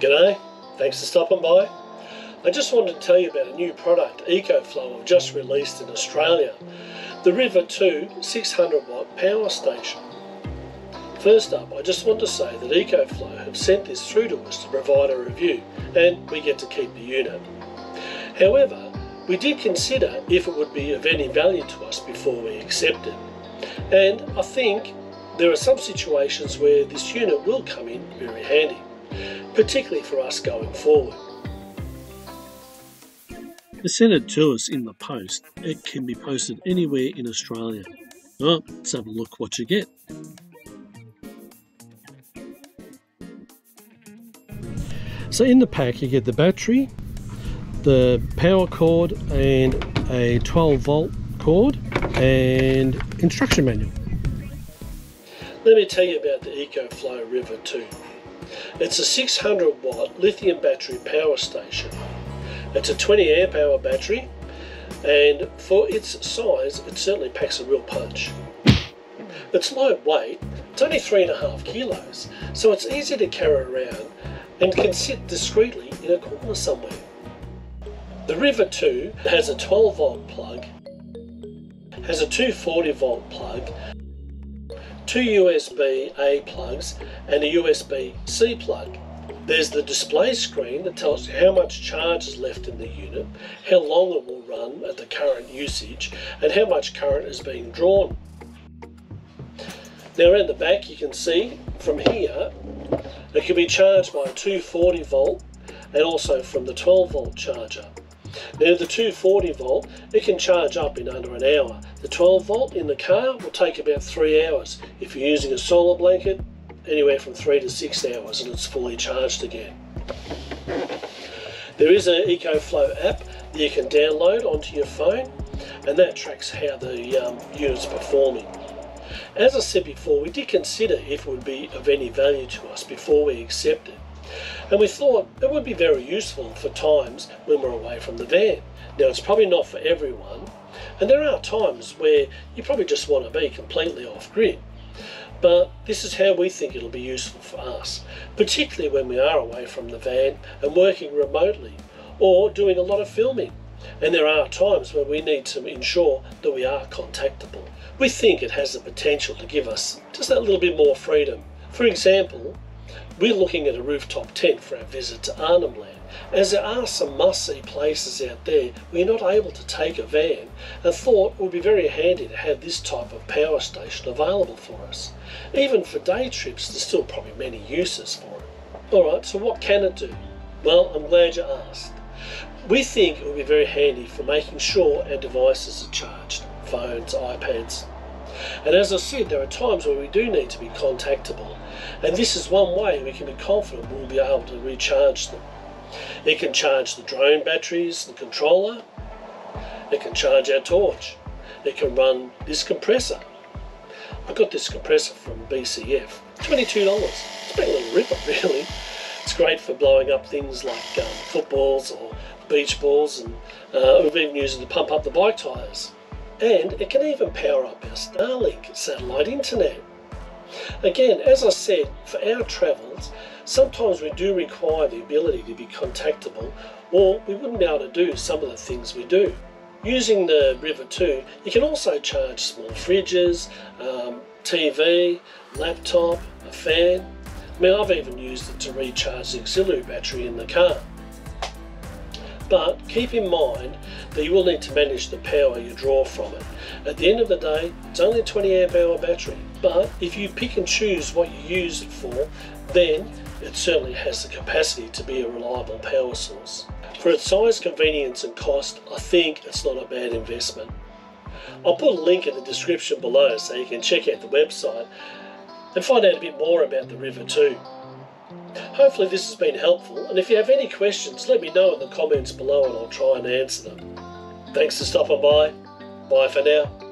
G'day, thanks for stopping by. I just wanted to tell you about a new product EcoFlow have just released in Australia, the River 2 600 watt power station. First up, I just want to say that EcoFlow have sent this through to us to provide a review and we get to keep the unit. However, we did consider if it would be of any value to us before we accepted, and I think there are some situations where this unit will come in very handy, particularly for us going forward. They sent it to us in the post. It can be posted anywhere in Australia. Oh, let's have a look what you get. So in the pack you get the battery, the power cord and a 12 volt cord and instruction manual. Let me tell you about the EcoFlow River 2. It's a 600 watt lithium battery power station. It's a 20 amp hour battery and for its size it certainly packs a real punch. It's light weight, it's only 3.5 kilos, so it's easy to carry around and can sit discreetly in a corner somewhere. The River 2 has a 12 volt plug, has a 240 volt plug, two USB-A plugs and a USB-C plug. There's the display screen that tells you how much charge is left in the unit, how long it will run at the current usage and how much current is being drawn. Now around the back you can see from here it can be charged by a 240 volt and also from the 12 volt charger. Now the 240 volt, it can charge up in under an hour. The 12 volt in the car will take about 3 hours. If you're using a solar blanket, anywhere from 3 to 6 hours and it's fully charged again. There is an EcoFlow app that you can download onto your phone and that tracks how the unit's performing. As I said before, we did consider if it would be of any value to us before we accepted. And we thought it would be very useful for times when we're away from the van. Now it's probably not for everyone, and there are times where you probably just want to be completely off grid. But this is how we think it'll be useful for us, particularly when we are away from the van and working remotely or doing a lot of filming. And there are times where we need to ensure that we are contactable. We think it has the potential to give us just that little bit more freedom. For example, we're looking at a rooftop tent for our visit to Arnhem Land, as there are some must-see places out there we're not able to take a van, and thought it would be very handy to have this type of power station available for us. Even for day trips, there's still probably many uses for it. Alright, so what can it do? Well, I'm glad you asked. We think it would be very handy for making sure our devices are charged, phones, iPads. And as I said, there are times where we do need to be contactable, and this is one way we can be confident we'll be able to recharge them. It can charge the drone batteries, the controller, it can charge our torch, it can run this compressor. I got this compressor from BCF, $22, it's been a little ripper really. It's great for blowing up things like footballs or beach balls, and we've even used it to pump up the bike tyres. And it can even power up our Starlink satellite internet. Again, as I said, for our travels, sometimes we do require the ability to be contactable or we wouldn't be able to do some of the things we do. Using the River 2, you can also charge small fridges, TV, laptop, a fan. I mean, I've even used it to recharge the auxiliary battery in the car. But keep in mind that you will need to manage the power you draw from it. At the end of the day, it's only a 20 amp hour battery, but if you pick and choose what you use it for, then it certainly has the capacity to be a reliable power source. For its size, convenience and cost, I think it's not a bad investment. I'll put a link in the description below so you can check out the website and find out a bit more about the River 2. Hopefully this has been helpful, and if you have any questions let me know in the comments below and I'll try and answer them. Thanks for stopping by. Bye for now.